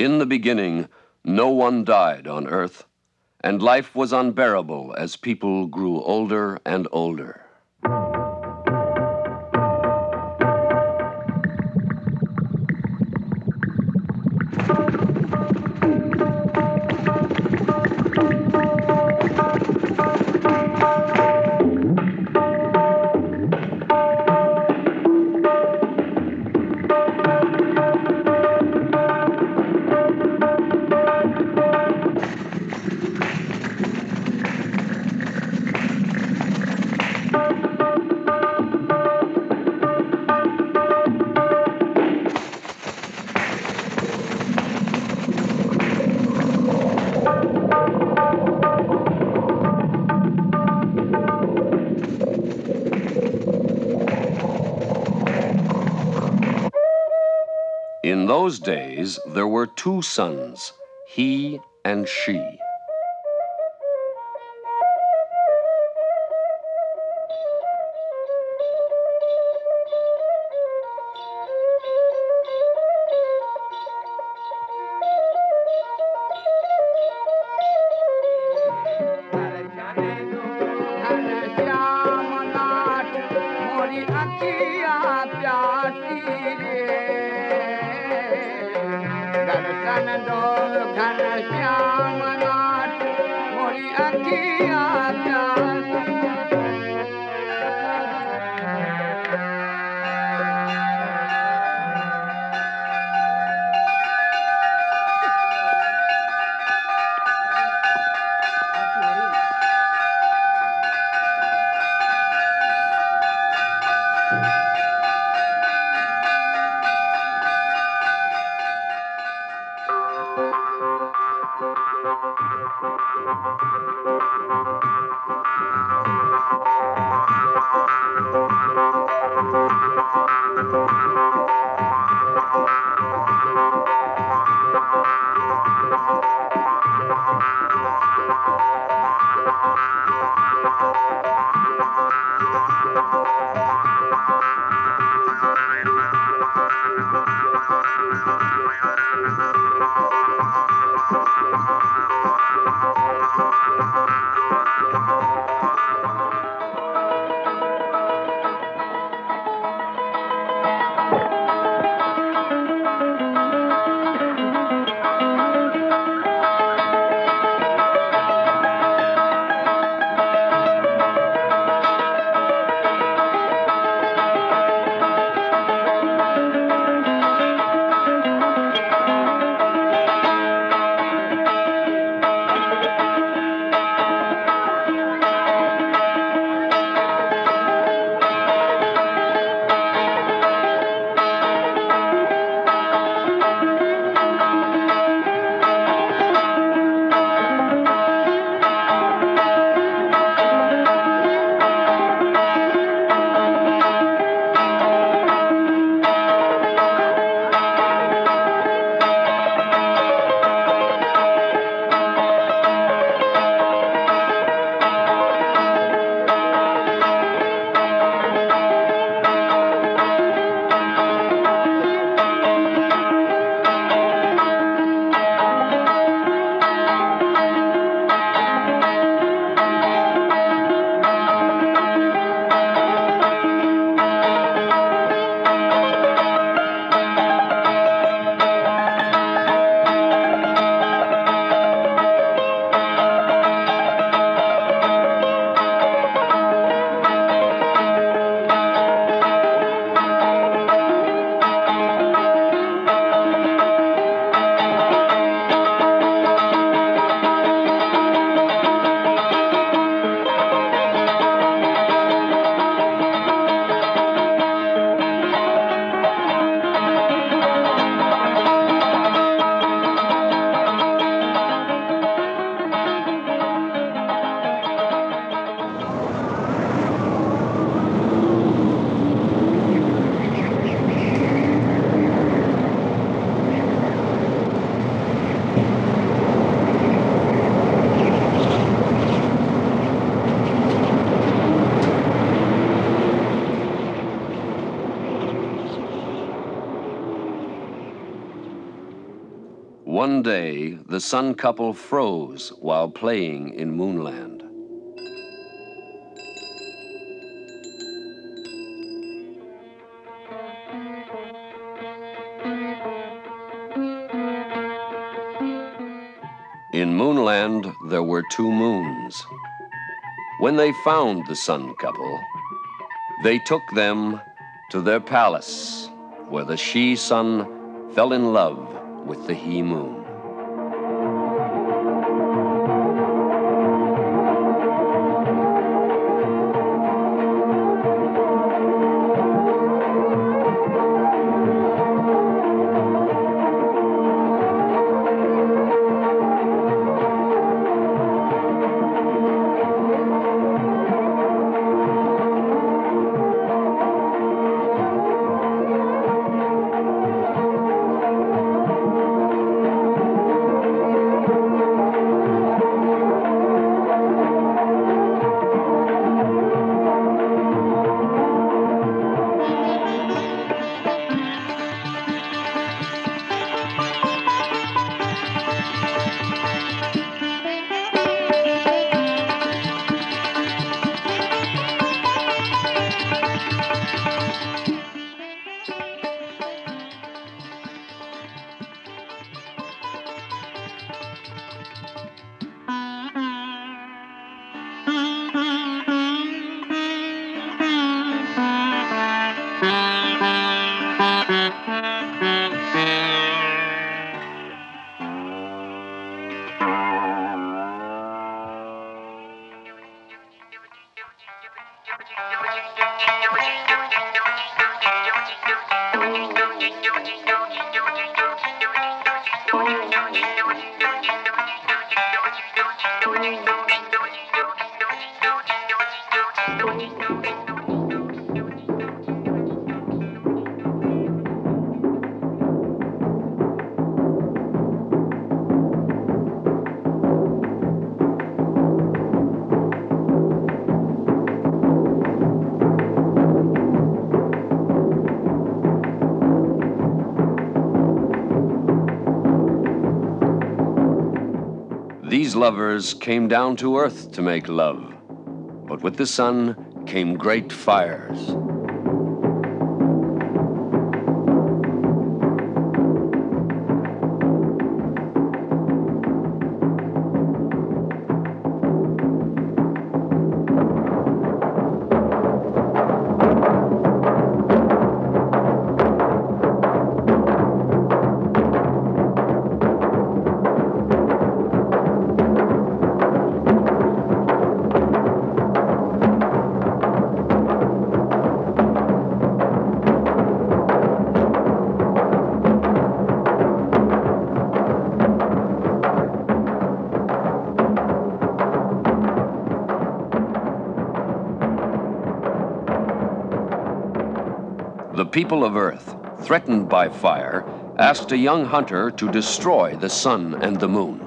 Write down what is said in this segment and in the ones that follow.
In the beginning, no one died on earth, and life was unbearable as people grew older and older. In those days, there were two sons, he and she. One day, the Sun couple froze while playing in Moonland. In Moonland, there were two moons. When they found the Sun couple, they took them to their palace, where the She Sun fell in love with the He Moon. These lovers came down to earth to make love, but with the Sun came great fires. The people of Earth, threatened by fire, asked a young hunter to destroy the Sun and the Moon.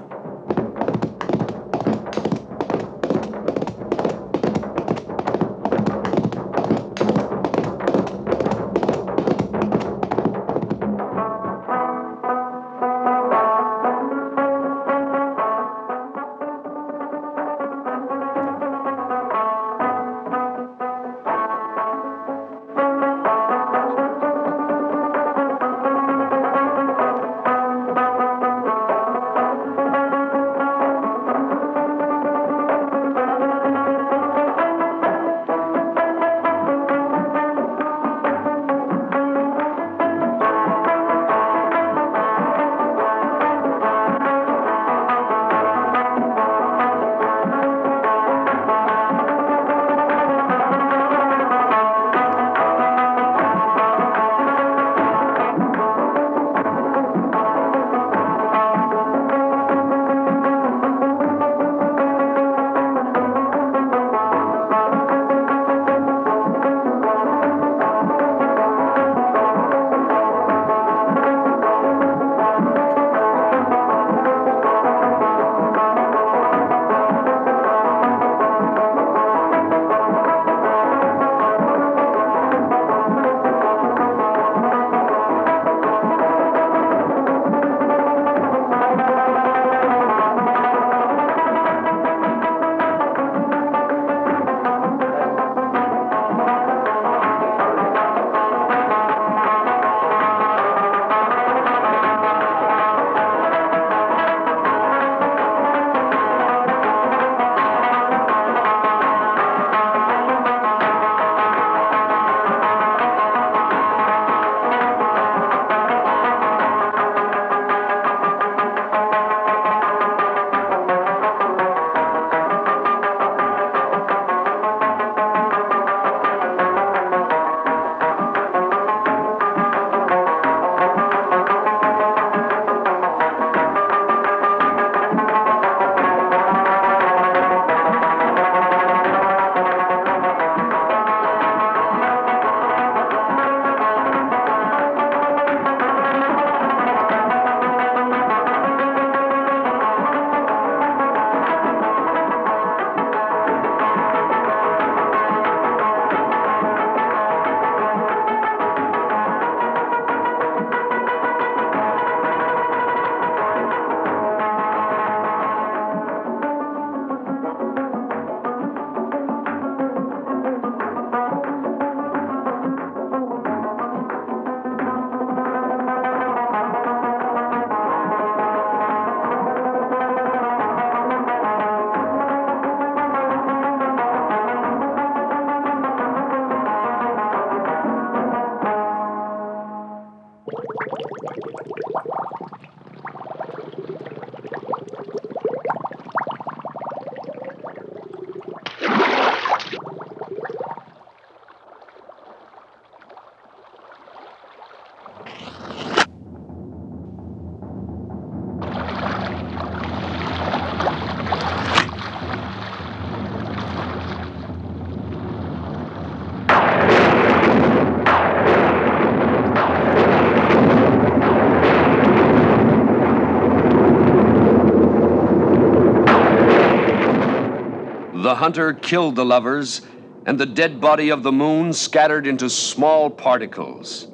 The hunter killed the lovers, and the dead body of the moon scattered into small particles,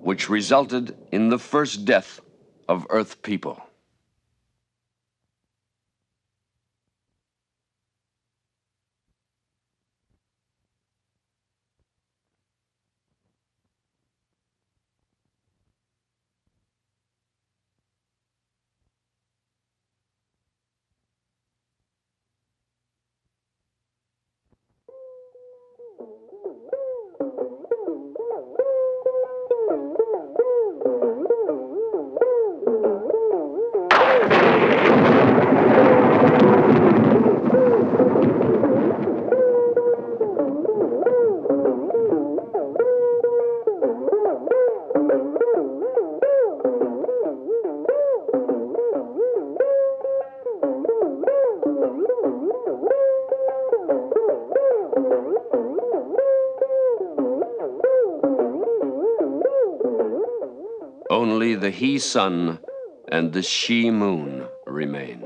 which resulted in the first death of Earth people. Only the he sun and the she moon remain.